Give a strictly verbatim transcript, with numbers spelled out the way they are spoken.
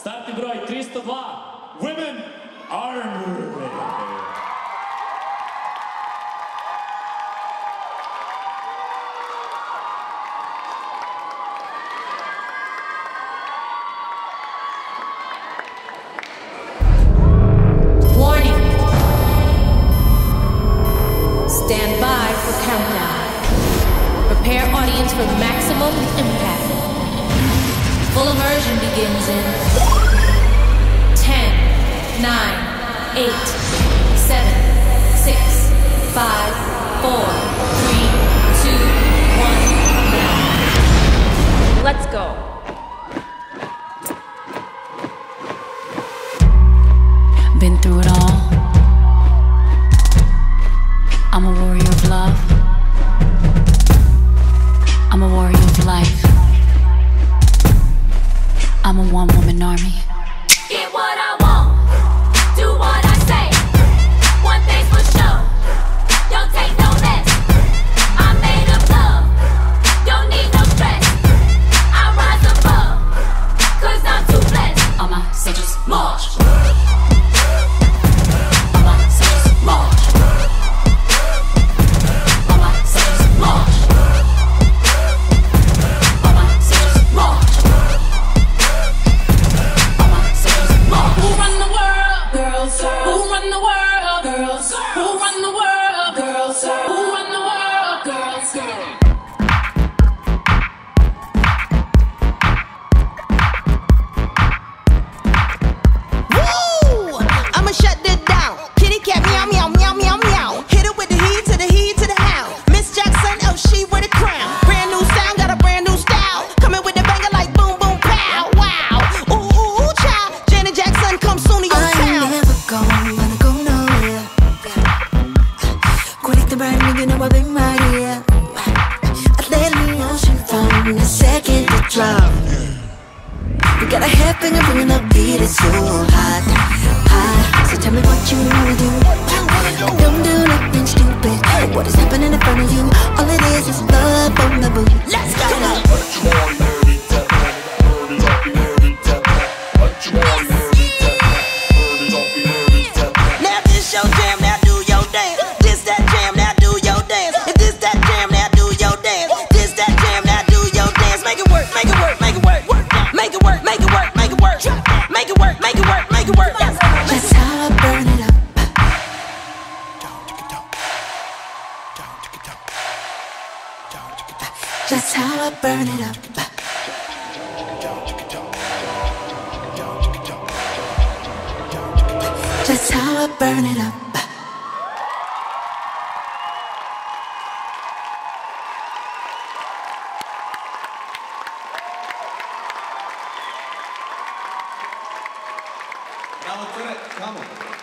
Startni broj tri sto dva, Women Armory. Stand by for countdown. Prepare audience for maximum impact. Full immersion begins in ten, nine, eight, seven, six, five, four, three, two, one, now. Let's go. Been through it all. I'm a warrior of love. I'm a warrior of life. I'm a one-woman army. Get what I want, do what I say. One thing's for sure, don't take no less. I'm made of love, don't need no stress. I rise above, cause I'm too blessed. All my soldiers march. That's how I burn it up. That's how I burn it up. Come on, come on.